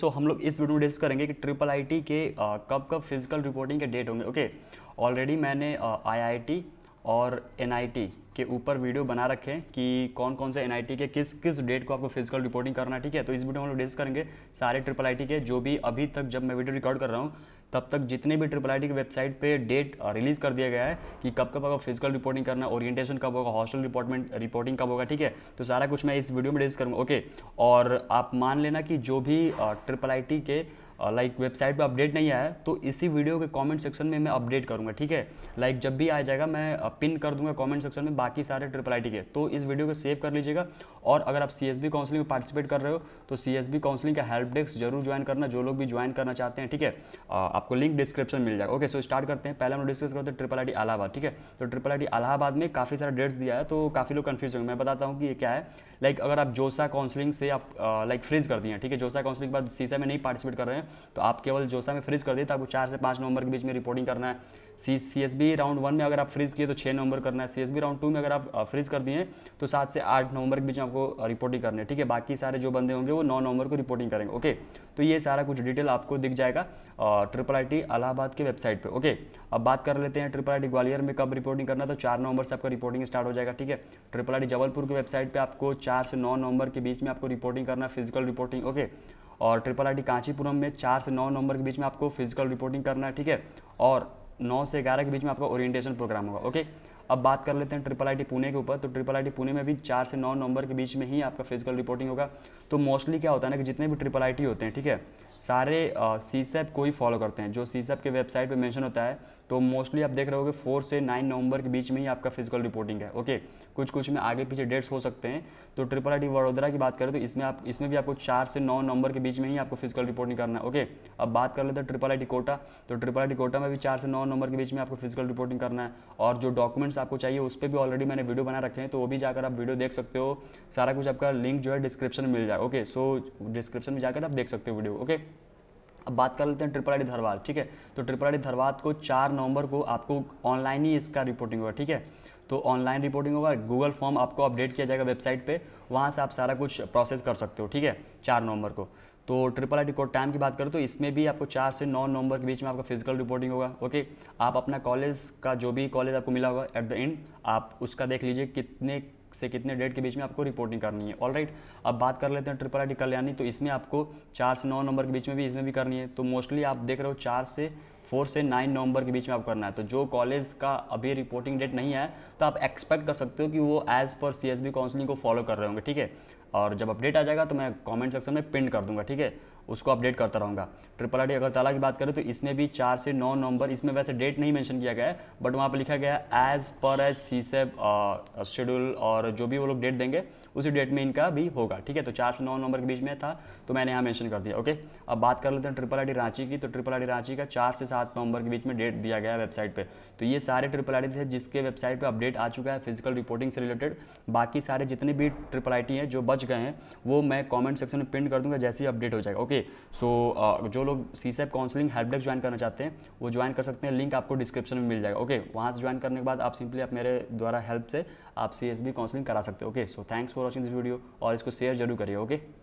सो हम लोग इस वीडियो में डिस्कस करेंगे कि ट्रिपल आई टी के कब कब फिजिकल रिपोर्टिंग के डेट होंगे। ओके, ऑलरेडी मैंने आईआईटी और एनआईटी के ऊपर वीडियो बना रखे हैं कि कौन कौन से एनआईटी के किस किस डेट को आपको फिजिकल रिपोर्टिंग करना है। ठीक है, तो इस वीडियो में हम लोग डिस्कस करेंगे सारे ट्रिपल आई टी के, जो भी अभी तक जब मैं वीडियो रिकॉर्ड कर रहा हूँ तब तक जितने भी ट्रिपल आई टी की वेबसाइट पे डेट रिलीज़ कर दिया गया है कि कब कब आपको फिजिकल रिपोर्टिंग करना है, ओरिएंटेशन कब होगा, हॉस्टल रिपोर्टिंग कब होगा। ठीक है, तो सारा कुछ मैं इस वीडियो में डिस्कस करूँगा। ओके, और आप मान लेना कि जो भी ट्रिपल आई टी के वेबसाइट पे अपडेट नहीं आया है तो इसी वीडियो के कमेंट सेक्शन में मैं अपडेट करूँगा। ठीक है, जब भी आ जाएगा मैं पिन कर दूंगा कमेंट सेक्शन में बाकी सारे ट्रिपल आई टी के। तो इस वीडियो को सेव कर लीजिएगा, और अगर आप सीएसबी काउंसलिंग में पार्टिसिपेट कर रहे हो तो सीएसबी काउंसलिंग का हेल्प डेस्क जरूर ज्वाइन करना, जो लोग भी ज्वाइन करना चाहते हैं। ठीक है, आपको लिंक डिस्क्रिप्शन मिल जाएगा। ओके, सो स्टार्ट करते हैं। पहले हम लोग डिस्कस करते हैं ट्रिपल आई टी इलाहाबाद। ठीक है, तो ट्रिपल आई टी इलाहाबाद में काफ़ी सारा डेट्स दिया है तो काफ़ी लोग कन्फ्यूज होंगे। मैं बताता हूँ कि ये क्या है। अगर आप जोसा काउंसलिंग से आप फ्रीज कर दिए हैं, ठीक है, जोसा काउंसलिंग के बाद सीसा में नहीं पार्टिसिपेट कर रहे हैं तो आप केवल जोसा में फ्रीज कर दिए तो आपको 4 से 5 नवंबर के बीच में रिपोर्टिंग करना है। सीएसबी राउंड 1 में अगर आप फ्रीज किए तो 6 नवंबर करना है। सीएसबी राउंड 2 में अगर आप फ्रीज कर दिए तो 7 से 8 नवंबर के बीच में आपको रिपोर्टिंग करनी है। ठीक है, बाकी सारे जो बंदे होंगे वो 9 नवंबर को रिपोर्टिंग करेंगे। ओके, तो ये सारा कुछ डिटेल आपको दिख जाएगा ट्रिपल आई टी इलाहाबाद के वेबसाइट पे। ओके, अब बात कर लेते हैं ट्रिपल आई टी ग्वालियर में कब रिपोर्टिंग करना, तो 4 नवंबर से आपका रिपोर्टिंग स्टार्ट हो जाएगा। ठीक है, ट्रिपल आई टी जबलपुर की वेबसाइट पर आपको 4 से 9 नवंबर के बीच में आपको रिपोर्टिंग करना है, फिजिकल रिपोर्टिंग। ओके, और ट्रिपल आई टी कांचीपुरम में 4 से 9 नवंबर के बीच में आपको फिजिकल रिपोर्टिंग करना है। ठीक है, और 9 से 11 के बीच में आपका ओरिएंटेशन प्रोग्राम होगा। ओके, अब बात कर लेते हैं ट्रिपल आई टी पुणे के ऊपर। तो ट्रिपल आई टी पुणे में भी 4 से 9 नवंबर के बीच में ही आपका फिजिकल रिपोर्टिंग होगा। तो मोस्टली क्या होता है ना कि जितने भी ट्रिपल आई टी होते हैं, ठीक है, सारे सीसैब को ही फॉलो करते हैं जो सीसैब के वेबसाइट पे मेंशन होता है। तो मोस्टली आप देख रहे होगे 4 से 9 नवंबर के बीच में ही आपका फिजिकल रिपोर्टिंग है। ओके, कुछ में आगे पीछे डेट्स हो सकते हैं। तो ट्रिपल आई टी वडोदरा की बात करें तो इसमें भी आपको 4 से 9 नवंबर के बीच में ही आपको फिजिकल रिपोर्टिंग करना है। ओके, अब बात कर लेते हैं ट्रिपल आई टी कोटा। तो ट्रिपल आई टी कोटा में भी 4 से 9 नवंबर के बीच में आपको फिजिकल रिपोर्टिंग करना है, और जो डॉक्यूमेंट्स आपको चाहिए उस पर भी ऑलरेडी मैंने वीडियो बना रखे हैं तो वो भी जाकर आप वीडियो देख सकते हो। सारा कुछ आपका लिंक जो है डिस्क्रिप्शन मिल जाएगा। ओके, सो डिस्क्रिप्शन में जाकर आप देख सकते हो वीडियो। ओके, अब बात कर लेते हैं ट्रिपल आई टी धरवाद। ठीक है, तो ट्रिपल आई टी धरवाद को 4 नवंबर को आपको ऑनलाइन ही इसका रिपोर्टिंग होगा। ठीक है, तो ऑनलाइन रिपोर्टिंग होगा, गूगल फॉर्म आपको अपडेट किया जाएगा वेबसाइट पे, वहाँ से आप सारा कुछ प्रोसेस कर सकते हो। ठीक है, 4 नवंबर को। तो triple I T Kota time की बात करें तो इसमें भी आपको 4 से 9 नवंबर के बीच में आपका फिजिकल रिपोर्टिंग होगा। ओके, आप अपना कॉलेज का जो भी कॉलेज आपको मिला होगा एट द एंड आप उसका देख लीजिए कितने से कितने डेट के बीच में आपको रिपोर्टिंग करनी है। ऑलराइट, अब बात कर लेते हैं ट्रिपल आई टी कल्याणी। तो इसमें आपको 4 से 9 नवंबर के बीच में भी करनी है। तो मोस्टली आप देख रहे हो 4 से 9 नवंबर के बीच में आपको करना है। तो जो कॉलेज का अभी रिपोर्टिंग डेट नहीं आया तो आप एक्सपेक्ट कर सकते हो कि वो एज़ पर सीएसबी काउंसलिंग को फॉलो कर रहे होंगे। ठीक है, और जब अपडेट आ जाएगा तो मैं कमेंट सेक्शन में पिन कर दूंगा। ठीक है, उसको अपडेट करता रहूँगा। ट्रिपल आई टी अगरतला की बात करें तो इसमें भी 4 से 9 नवंबर, इसमें वैसे डेट नहीं मेंशन किया गया है बट वहाँ पर लिखा गया है as per as CSAB schedule, और जो भी वो लोग डेट देंगे उसी डेट में इनका भी होगा। ठीक है, तो 4 से 9 नवंबर के बीच में था तो मैंने यहाँ मेंशन कर दिया। ओके, अब बात कर लेते हैं ट्रिपल आई टी रांची की। तो ट्रिपल आई टी रांची का 4 से 7 नवंबर के बीच में डेट दिया गया है वेबसाइट पर। तो ये सारे ट्रिपल आई टी थे जिसके वेबसाइट पर अपडेट आ चुका है फिजिकल रिपोर्टिंग से रिलेटेड। बाकी सारे जितने भी ट्रिपल आई टी हैं जो बच गए हैं वो मैं कॉमेंट सेक्शन में पिन कर दूँगा जैसे ही अपडेट हो जाएगा। ओके, सो जो लोग CSAB counselling help desk join करना चाहते हैं वो ज्वाइन कर सकते हैं, लिंक आपको डिस्क्रिप्शन में मिल जाएगा। ओके, वहाँ से ज्वाइन करने के बाद आप सिंपली आप मेरे द्वारा हेल्प से आप सीएसबी काउंसलिंग करा सकते हो। Okay, so thanks for watching this video, और इसको शेयर जरूर करिए। ओके।